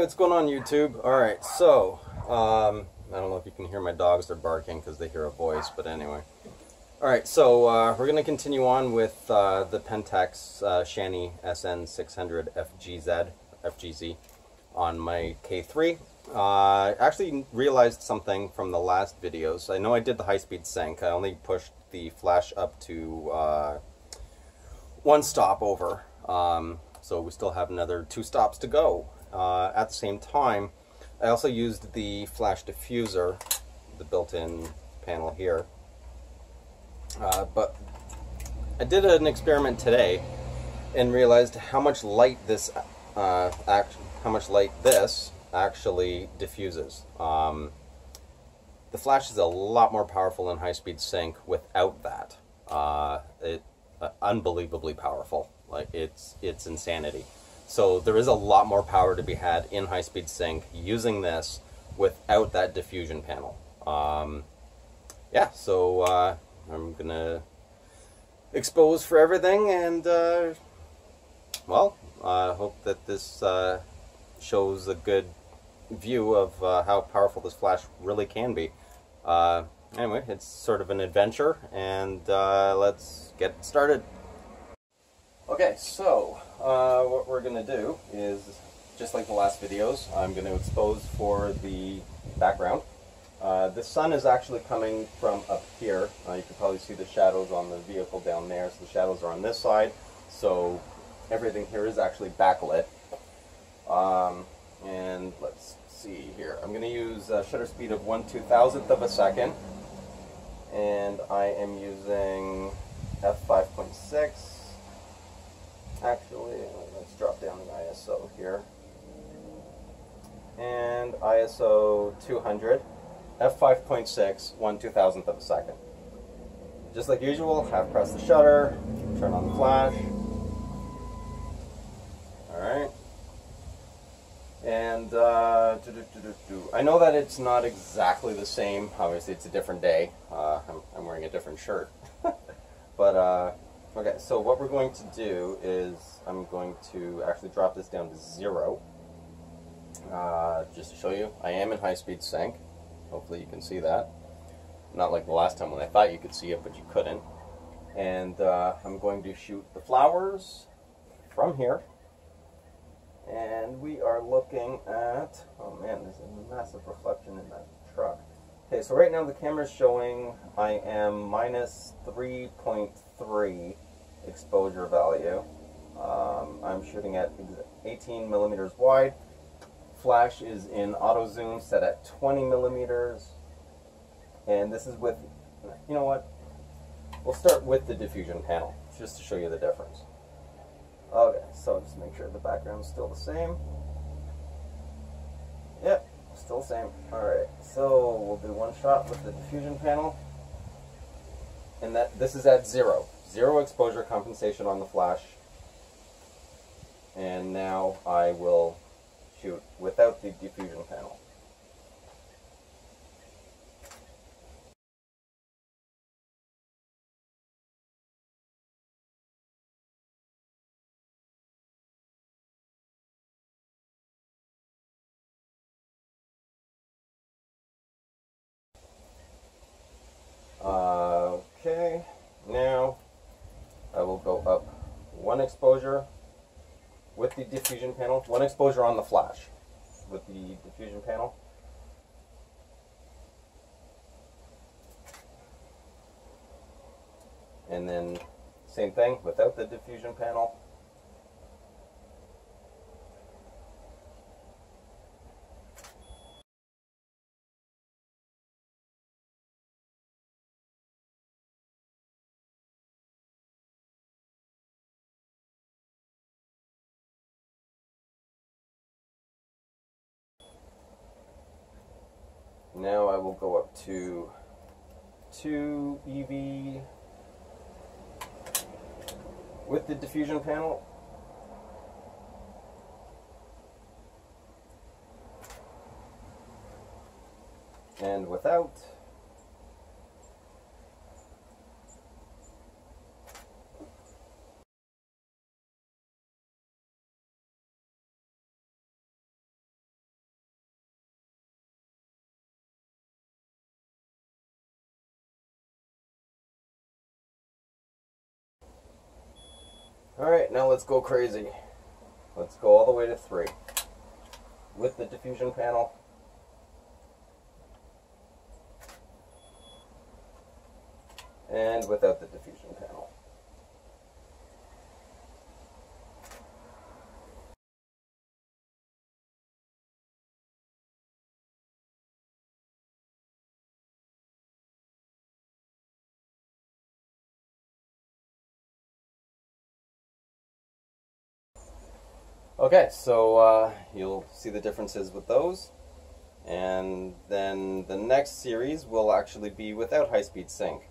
What's going on, YouTube? All right, so I don't know if you can hear my dogs, they're barking because they hear a voice, but anyway. All right, so we're gonna continue on with the Pentax Shanny SN600 FGZ on my K3. I actually realized something from the last video. So I know I did the high-speed sync. I only pushed the flash up to one stop over, so we still have another two stops to go. At the same time, I also used the flash diffuser, the built-in panel here, but I did an experiment today and realized how much light this actually diffuses. The flash is a lot more powerful in high-speed sync without that. It's unbelievably powerful. Like it's insanity. So there is a lot more power to be had in high-speed sync using this without that diffusion panel. Yeah, so I'm gonna expose for everything, and well, I hope that this shows a good view of how powerful this flash really can be. Anyway, it's sort of an adventure, and let's get started. Okay, so what we're going to do is, just like the last videos, I'm going to expose for the background. The sun is actually coming from up here. You can probably see the shadows on the vehicle down there, so the shadows are on this side. So everything here is actually backlit. And let's see here. I'm going to use a shutter speed of 1/2000th of a second. And I am using f5.6. Actually, let's drop down the ISO here, and ISO 200, f5.6, 1/2000th of a second. Just like usual, half press the shutter, turn on the flash. All right, and I know that it's not exactly the same. Obviously, it's a different day. I'm wearing a different shirt, but. Okay, so what we're going to do is I'm going to actually drop this down to 0, just to show you. I am in high-speed sync. Hopefully you can see that. Not like the last time when I thought you could see it, but you couldn't. And I'm going to shoot the flowers from here. And we are looking at... Oh man, there's a massive reflection in that truck. Okay, so right now the camera's showing I am minus 3.3 exposure value. I'm shooting at 18 millimeters wide. Flash is in auto zoom set at 20 millimeters. And this is with, you know what? We'll start with the diffusion panel just to show you the difference. Okay, so just make sure the background's still the same. Yep. Still the same. Alright, so we'll do one shot with the diffusion panel. And this is at 0. 0 exposure compensation on the flash. And now I will shoot without the diffusion panel. Okay, now I will go up one exposure with the diffusion panel, one exposure on the flash with the diffusion panel. And then same thing without the diffusion panel. Now I will go up to 2 EV with the diffusion panel. And without. Alright, now let's go crazy. Let's go all the way to 3 with the diffusion panel. And without the diffusion panel. Okay, so you'll see the differences with those. And then the next series will actually be without high-speed sync.